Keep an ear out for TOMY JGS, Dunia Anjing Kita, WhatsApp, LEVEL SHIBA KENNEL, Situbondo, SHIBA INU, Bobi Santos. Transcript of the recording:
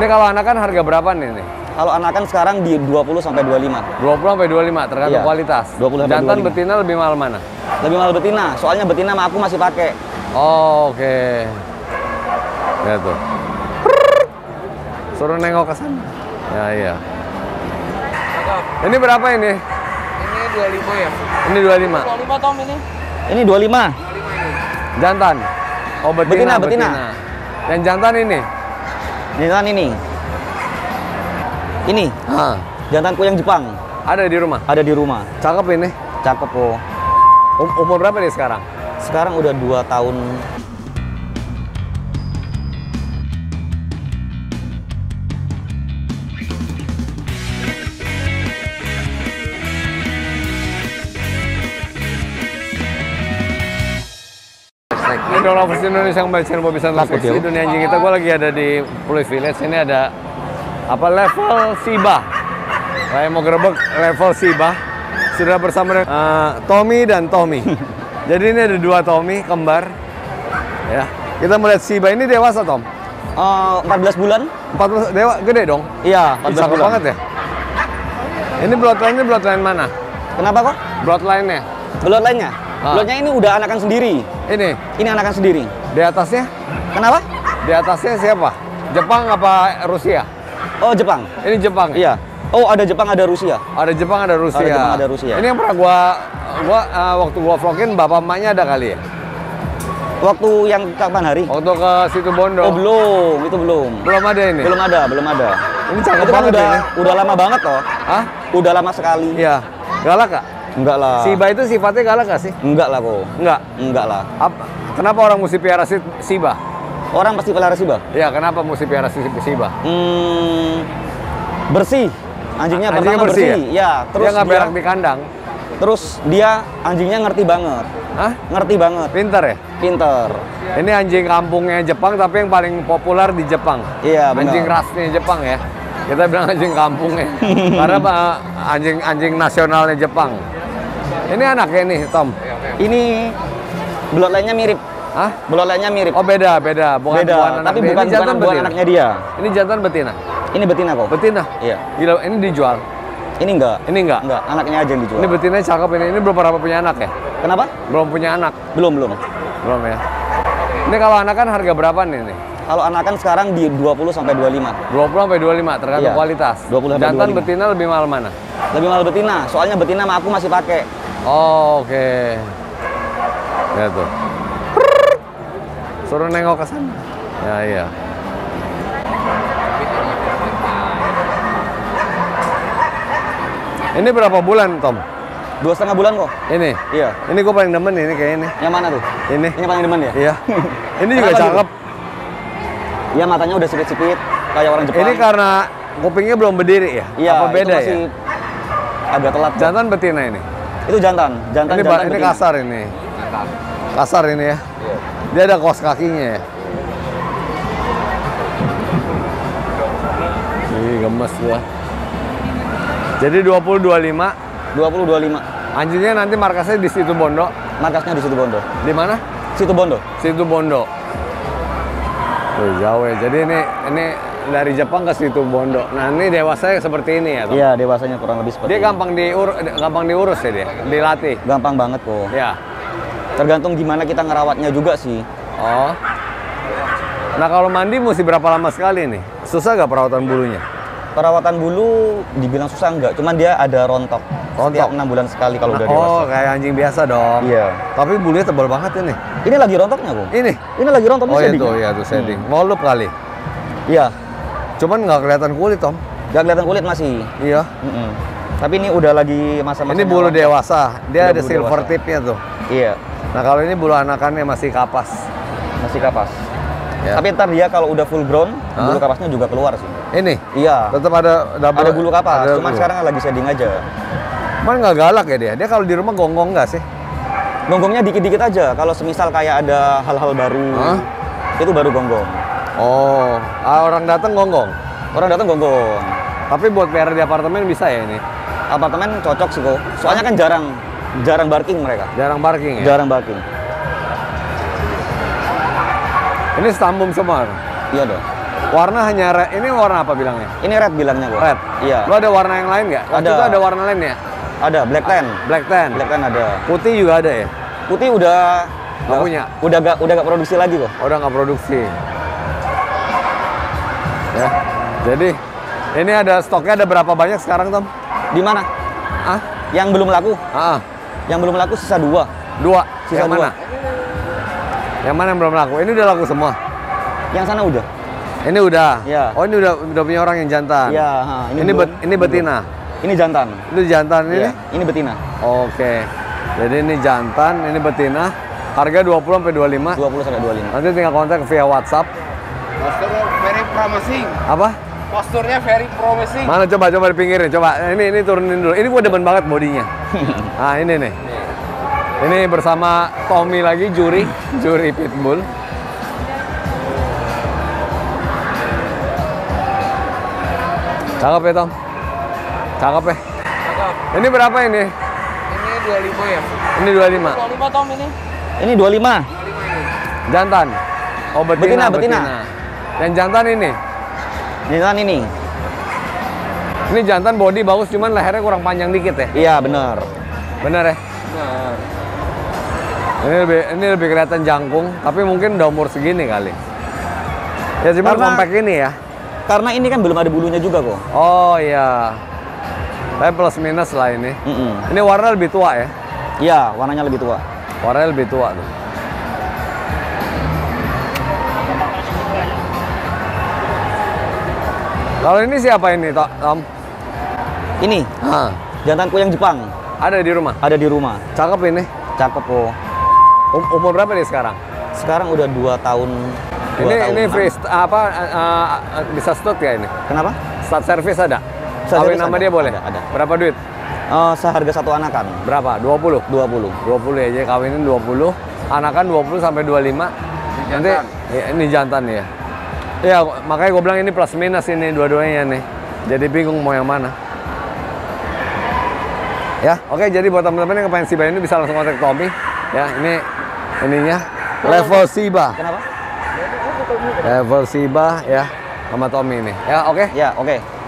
Ini kalau anakan harga berapa nih? Kalau anakan sekarang di 20 sampai 25. 20 sampai 25 tergantung kualitas. 20 sampai 25. Jantan betina lebih mahal mana? Lebih mahal betina, soalnya betina sama aku masih pakai. Oh, oke. Ya tuh. Suruh nengok ke sana. Ya, iya. Ini berapa ini? Ini 25 ya. Ini 25. 25 Tom ini. Ini 25. 25 ini. Jantan. Oh, betina, betina. Yang jantan ini. Jantan ini. Ini. Ha. Jantanku yang Jepang. Ada di rumah? Ada di rumah. Cakep ini. Cakep, oh. Umur berapa nih sekarang? Sekarang udah 2 tahun. Lovers Indonesia yang bacain Bobi Santos di dunia anjing kita. Gue lagi ada di Pluit Village. Ini ada apa, level Shiba. Saya mau gerebek level Shiba. Sudah bersama dengan Tommy dan Tommy. Jadi ini ada 2 Tommy kembar. Ya, kita melihat Shiba ini dewasa Tom. 14 bulan. 14 dewa, gede dong. Iya. 14 bulan. Banget ya. Ini bloodline-nya bloodline mana? Kenapa kok? Bloodline-nya. Bloodline-nya. Bloodline-nya ini udah anakan sendiri. Ini? Ini anakan sendiri. Di atasnya? Kenapa? Di atasnya siapa? Jepang apa Rusia? Oh, Jepang. Ini Jepang? Iya. Oh, ada Jepang, ada Rusia. Ada Jepang, ada Rusia. Ada Jepang, ada Rusia. Ini yang pernah waktu gua vlogin, bapak emaknya ada kali ya? Waktu yang kapan hari? Waktu ke Situbondo. Oh, belum. Itu belum. Belum ada ini? Belum ada, belum ada. Ini cakep banget kan ini. Udah lama banget loh. Hah? Udah lama sekali. Iya. Galak gak? Enggak lah. Shiba itu sifatnya galak gak sih? Enggak lah kok. Enggak? Enggak lah. Apa? Kenapa orang mesti piara Shiba? Orang pasti piara Shiba? Iya, kenapa mesti piara Shiba? Bersih. Anjingnya pertama bersih. Ya, terus dia nggak berak di kandang. Terus dia anjingnya ngerti banget. Hah? Ngerti banget. Pinter ya? Pinter. Ini anjing kampungnya Jepang, tapi yang paling populer di Jepang. Iya, benar. Anjing rasnya Jepang ya. Kita bilang anjing kampungnya. Karena anjing nasionalnya Jepang. Ini anaknya nih, Tom. Ini bloodline-nya mirip. Hah? Bloodline-nya mirip. Oh, beda, beda. Bukan beda, bukan tapi bukan jantan bukan anaknya dia. Ini jantan betina. Ini betina kok. Betina? Iya. Gila, ini dijual. Ini enggak. Ini enggak. Enggak, anaknya aja yang dijual. Ini betinanya cakep ini. Ini belum pernah punya anak ya? Kenapa? Belum punya anak. Belum, belum. Belum ya. Ini kalau anakan harga berapa nih ini? Kalau anakan sekarang di 20 sampai 25. 20 sampai 25 tergantung kualitas. 20 sampai 25. Jantan betina lebih mahal mana? Lebih mahal betina, soalnya betina sama aku masih pakai. Oh, oke. Ya tuh. Suruh nengok ke sana. Ya, iya. Ini berapa bulan, Tom? 2,5 bulan kok. Ini? Iya. Ini gue paling demen ini kayaknya. Yang mana tuh? Ini. Ini paling demen ya? Iya. Ini juga cakep. Iya, matanya udah sipit-sipit. Kayak orang Jepang. Ini karena kupingnya belum berdiri ya? Iya. Apa beda ya? Agak telat. Jantan kok. Betina ini? Itu jantan. Jantan, ini, jantan ini kasar ini. Kasar ini ya? Iya. Dia ada kos kakinya ya? Ih, gemes ya. Jadi 20-25. Anjingnya nanti markasnya di Situbondo. Markasnya di Situbondo. Di mana? Situbondo. Situbondo. Tuh, jauh ya. Jadi ini dari Jepang ke Situbondo. Nah, ini dewasanya seperti ini ya, Tom? Iya, dewasanya kurang lebih seperti. Dia gampang diurus ya dia. Dilatih. Gampang banget kok. Iya. Tergantung gimana kita ngerawatnya juga sih. Oh. Nah, kalau mandi mesti berapa lama sekali nih? Susah gak perawatan bulunya? Perawatan bulu dibilang susah enggak, cuman dia ada rontok. Rontok 6 bulan sekali kalau udah dewasa. Oh, kayak anjing biasa dong. Iya. Tapi bulunya tebal banget ini. Ini lagi rontoknya, Bung. Ini lagi rontoknya shading. Oh, iya tuh shading. Mau lup kali. Iya. Cuman nggak kelihatan kulit, Tom. Nggak kelihatan kulit masih. Iya. Tapi ini udah lagi masa-masa. Ini bulu dewasa. Dia ada silver tipnya tuh. Iya. Nah, kalau ini bulu anakannya masih kapas. Masih kapas. Ya. Tapi ntar dia kalau udah full grown, bulu kapasnya juga keluar sih. Ini? Iya. Tetap ada bulu kapas, ada cuman bulu. Sekarang lagi shading aja. Cuman nggak galak ya dia? Dia kalau di rumah gonggong nggak sih? Gonggongnya dikit-dikit aja, kalau semisal kayak ada hal-hal baru, itu baru gonggong. Oh, orang datang gonggong? Orang datang gonggong. Tapi buat PR di apartemen bisa ya ini? Apartemen cocok sih kok, soalnya kan jarang barking mereka. Jarang barking ya? Jarang barking. Ini stambum semua? Iya dong. Warna hanya red. Ini warna apa bilangnya? Ini red bilangnya gua. Red. Iya. Lu ada warna yang lain nggak? Waktu itu ada warna lain ya? Ada, black tan. Black tan. Black tan ada. Putih juga ada ya? Putih udah nggak punya. Udah gak produksi lagi kok. Udah nggak produksi. Ya. Jadi ini ada stoknya ada berapa banyak sekarang, Tom? Di mana? Ah, yang belum laku? Heeh. Yang belum laku sisa 2. 2. Sisa yang mana? Yang mana yang belum laku? Ini udah laku semua. Yang sana udah. Ini udah. Ya. Oh, ini udah punya orang yang jantan. Iya, ini betina. Ini jantan. Ini jantan ini. Ya, ini betina. Oke. Jadi ini jantan, ini betina. Harga 20 sampai 25. 20 sampai 25. Nanti tinggal kontak via WhatsApp. Posturnya very promising. Apa? Posturnya very promising. Mana coba dipinggirin, coba. Ini turunin dulu. Ini gua demen banget bodinya. Nah, ini nih. Ini bersama Tommy lagi, juri pitbull. Cakep ya, Tom? Cakep ya? Cakep. Ini berapa ini? Ini 25 ya? Ini 25? 25, Tom, ini. Ini 25? 25 ini. Jantan? Oh, betina. Yang jantan ini? Jantan ini. Ini jantan body bagus, cuman lehernya kurang panjang dikit ya? Iya, bener. Bener ya? Bener. Ini lebih kelihatan jangkung, tapi mungkin udah umur segini kali. Ya cuma compact ini ya. Karena ini kan belum ada bulunya juga kok. Oh iya. Tapi plus minus lah ini. Ini warna lebih tua ya? Iya, warnanya lebih tua. Warnanya lebih tua tuh. Kalau ini siapa ini, Tom? Ini? Jantan kuyang Jepang. Ada di rumah? Ada di rumah. Cakep ini? Cakep kok. Umur berapa nih sekarang? Sekarang udah 2 tahun. Ini free apa bisa stud ya ini? Kenapa? Stud service ada? Kawin nama dia boleh? Ada. Berapa duit? Seharga satu anakan. Berapa? 20? 20 aja, kawinin 20. Anakan 20 sampai 25. Nanti ya, ini jantan ya? Ya, makanya gue bilang ini plus minus ini dua-duanya nih. Jadi bingung mau yang mana. Ya, oke, jadi buat teman-teman yang kepengen SHIBA ini bisa langsung kontak Tommy. Ya, ini ininya level SHIBA. Kenapa? Level SHIBA ya sama Tommy ini. Ya, oke. Ya, oke.